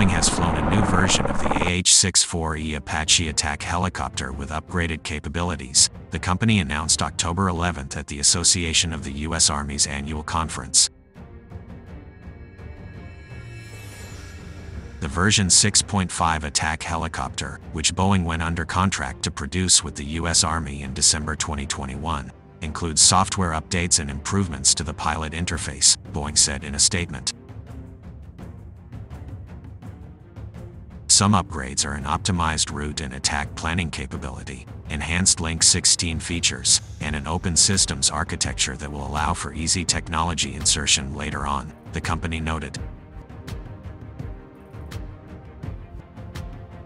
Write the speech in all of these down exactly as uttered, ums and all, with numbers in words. Boeing has flown a new version of the A H sixty-four E Apache attack helicopter with upgraded capabilities, the company announced October eleventh at the Association of the U S Army's annual conference. The version six point five attack helicopter, which Boeing went under contract to produce with the U S Army in December twenty twenty-one, includes software updates and improvements to the pilot interface, Boeing said in a statement. Some upgrades are an optimized route and attack planning capability, enhanced Link sixteen features, and an open systems architecture that will allow for easy technology insertion later on, the company noted.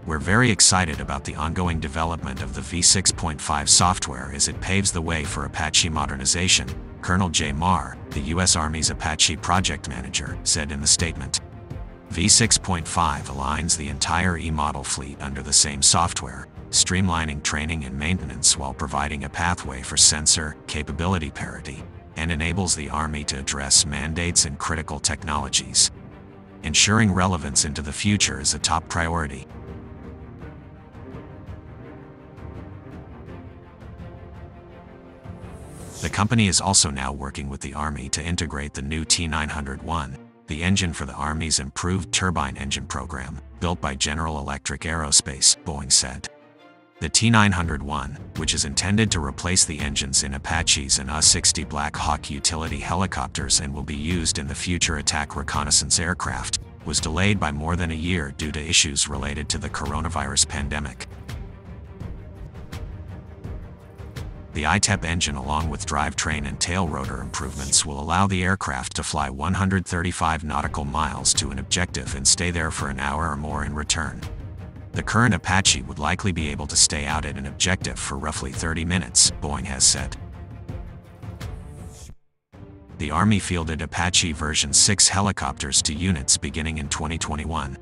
"We're very excited about the ongoing development of the V six point five software as it paves the way for Apache modernization," Colonel Jay Marr, the U S Army's Apache project manager, said in the statement. V six point five aligns the entire E-model fleet under the same software, streamlining training and maintenance while providing a pathway for sensor capability parity, and enables the Army to address mandates and critical technologies. Ensuring relevance into the future is a top priority. The company is also now working with the Army to integrate the new T nine oh one, the engine for the Army's improved turbine engine program, built by General Electric Aerospace, Boeing said. The T nine oh one, which is intended to replace the engines in Apaches and U sixty Black Hawk utility helicopters and will be used in the future attack reconnaissance aircraft, was delayed by more than a year due to issues related to the coronavirus pandemic. The I TEP engine, along with drivetrain and tail rotor improvements, will allow the aircraft to fly one hundred thirty-five nautical miles to an objective and stay there for an hour or more in return. The current Apache would likely be able to stay out at an objective for roughly thirty minutes, Boeing has said. The Army fielded Apache version six helicopters to units beginning in twenty twenty-one.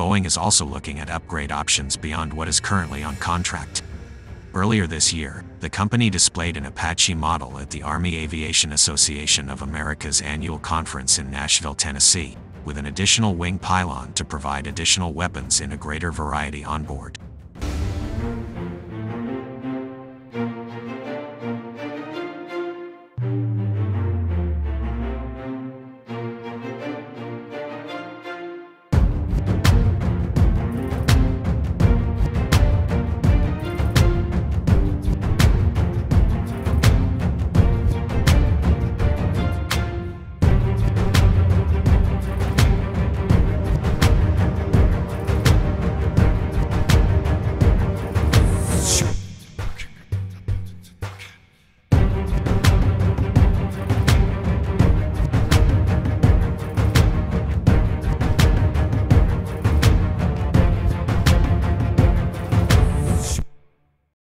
Boeing is also looking at upgrade options beyond what is currently on contract. Earlier this year, the company displayed an Apache model at the Army Aviation Association of America's annual conference in Nashville, Tennessee, with an additional wing pylon to provide additional weapons in a greater variety on board.